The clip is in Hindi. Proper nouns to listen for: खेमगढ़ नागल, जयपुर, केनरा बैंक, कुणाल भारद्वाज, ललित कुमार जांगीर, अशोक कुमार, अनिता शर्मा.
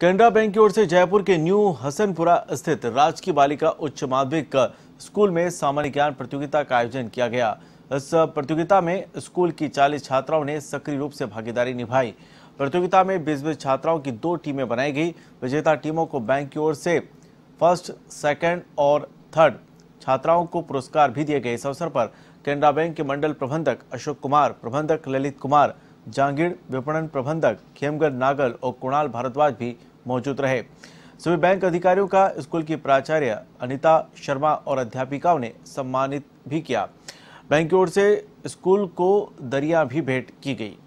केनरा बैंक की ओर से जयपुर के न्यू हसनपुरा स्थित राजकीय बालिका उच्च माध्यमिक स्कूल में सामान्य ज्ञान प्रतियोगिता का आयोजन किया गया। इस प्रतियोगिता में स्कूल की 40 छात्राओं ने सक्रिय रूप से भागीदारी निभाई। प्रतियोगिता में 20-20 छात्राओं की 2 टीमें बनाई गई। विजेता टीमों को बैंक की ओर से फर्स्ट, सेकेंड और थर्ड छात्राओं को पुरस्कार भी दिए गए। इस अवसर पर केनरा बैंक के मंडल प्रबंधक अशोक कुमार, प्रबंधक ललित कुमार जांगीर, विपणन प्रबंधक खेमगढ़ नागल और कुणाल भारद्वाज भी मौजूद रहे। सभी बैंक अधिकारियों का स्कूल की प्राचार्य अनिता शर्मा और अध्यापिकाओं ने सम्मानित भी किया। बैंक की ओर से स्कूल को दरिया भी भेंट की गई।